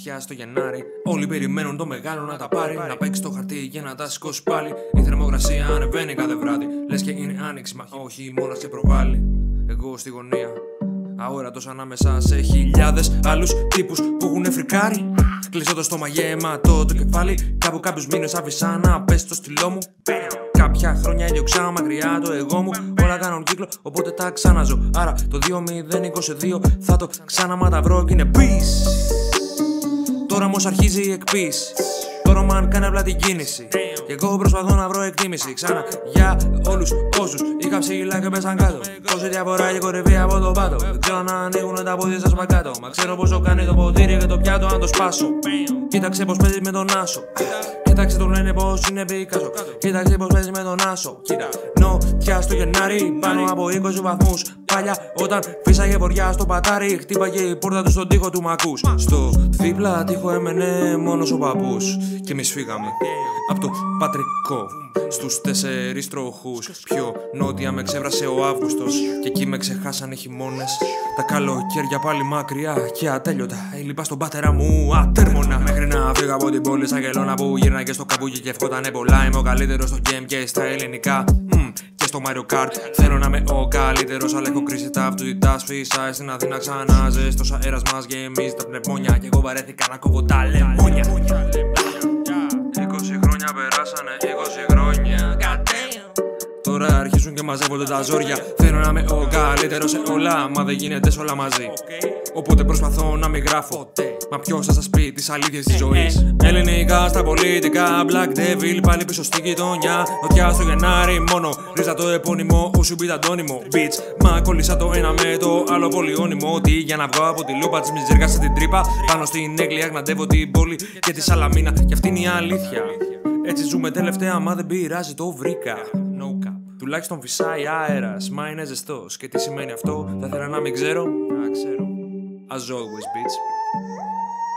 φωτιά στο Γενάρη. Όλοι περιμένουν το μεγάλο να τα πάρει. Να παίξει το χαρτί για να τα σηκώσει πάλι. Η θερμοκρασία ανεβαίνει κάθε βράδυ. Λες και είναι άνοιξη, μα όχι μόνος και προβάλλει. Εγώ στη γωνία, αόρατος ανάμεσα σε χιλιάδες άλλους τύπους που έχουν φρικάρει. Κλειστό το στόμα, γεμάτο το κεφάλι. Κάπου κάποιους μήνες άφησα να πέσει το στυλό μου. Κάποια χρόνια έλειωξα μακριά το εγώ μου. Όλα κάνουν κύκλο, οπότε τα ξαναζω. Άρα το 2022 θα το ξαναματαυρώ και είναι peace. Τώρα όμως αρχίζει η εκποίηση. Τώρα μαν κάνει απλά την κίνηση. Και εγώ προσπαθώ να βρω εκτίμηση. Ξανά για όλους όσους είχα ψηλά και πέσαν κάτω. Τόση διαφορά και κορυφή από τον πάτο. Δεν ξέρω να ανοίγουν τα πόδια σας μακάτω. Μα ξέρω πόσο κάνει το ποτήρι και το πιάτο αν το σπάσω. Κοίταξε πως παίζει με τον άσο. Κοίταξε τον λένε πως είναι Πικάσο. Κοίταξε πως παίζει με τον άσο. Νότια στο Γενάρη πάνω από 20 βαθμούς. Παλιά όταν φύσαγε βοριά στο πατάρι, χτύπαγε η πόρτα του στον τοίχο του μακούς. Στο δίπλα τοίχο έμενε μόνος ο παππούς. Και εμείς φύγαμε από το πατρικό στους 4 τροχούς. Πιο νότια με ξέβρασε ο Αύγουστος. Και εκεί με ξεχάσανε χειμώνες. Τα καλοκαίρια πάλι μακριά και ατέλειωτα. Έλειπα στον πατέρα μου ατέρμονα. Μέχρι να φύγω από την πόλη σαν γελώνα που γύρνα και στο καβούκι και ευχότανε πολλά. Είμαι ο καλύτερος στο game και στα ελληνικά. Και στο Mario Kart θέλω να είμαι ο καλύτερος. Αλλά έχω κρίσει τα αυτοκίνητα. Φύσαει στην Αθήνα ξανά. Ζεστός αέρας μας γεμίζει τα πνευμόνια. Και εγώ βαρέθηκα να κόβω τα λεμόνια. 20 χρόνια περάσανε, 20 χρόνια. Τώρα αρχίζουν και μαζεύονται τα ζόρια. Θέλω να είμαι ο καλύτερος σε όλα, μα δεν γίνεται σε όλα μαζί. Οπότε προσπαθώ να μην γράφω. Μα ποιος θα σας πει τις αλήθειες της ζωής. Ελληνικά στα πολιτικά, Black Devil πάλι πίσω στη γειτονιά. Νοτιά στο Γενάρη μόνο, ρίζα το επώνυμο, όσου μπει τα αντώνυμο. Bitch, μα κόλλησα το ένα με το άλλο πολυώνυμο. Ότι για να βγω από τη λούπα της μιζέργας σε την τρύπα. Πάνω στην έγκλια γναντεύω την πόλη και τη Σαλαμίνα. Και αυτή είναι η αλήθεια. Έτσι ζούμε τελευταία, μα δεν πειράζει, το βρήκα. Τουλάχιστον φυσάει αέρας, μα είναι ζεστός. Και τι σημαίνει αυτό, θα ήθελα να μην ξέρω. Ας always, bitch.